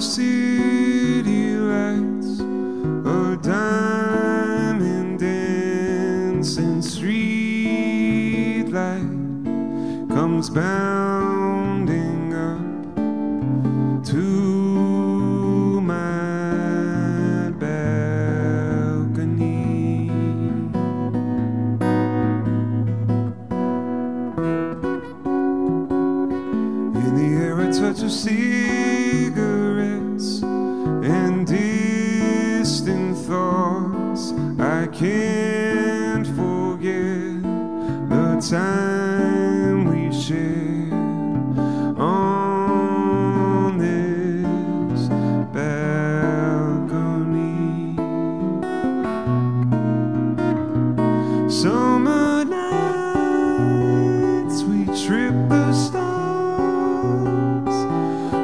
the city lights, a diamond dancing street light comes bounding up to my balcony. In the air, a touch of cigarettes and distant thoughts. I can't forget the time we shared on this balcony. Summer nights, we trip the stars,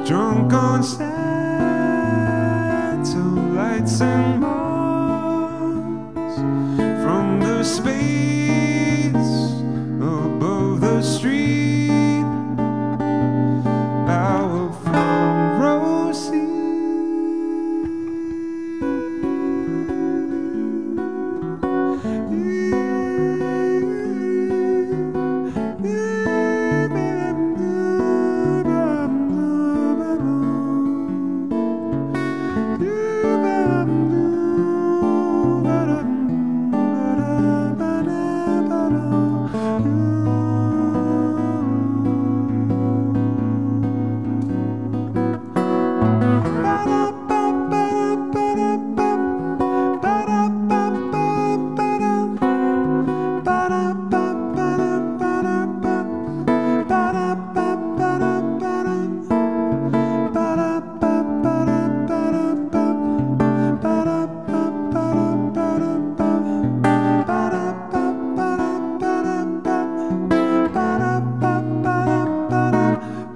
drunk on satellites and Mars. From the space above the street, I will find Rosie.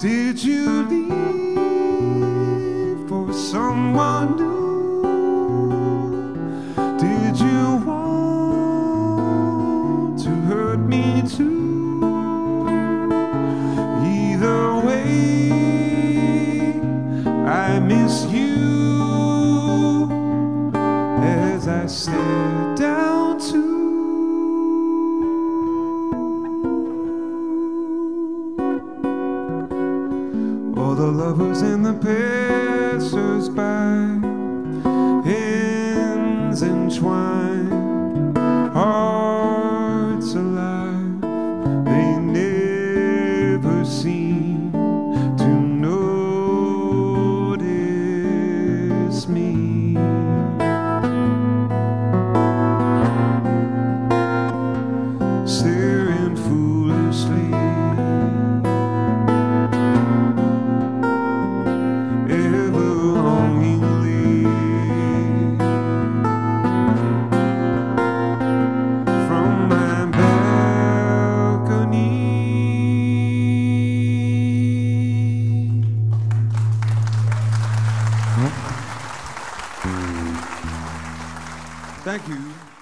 Did you leave for someone new? Did you want to hurt me too? Either way, I miss you as I stare down to all the lovers and the passers-by, hands entwined, hearts alive. They never seem to notice me. Staring foolishly, thank you.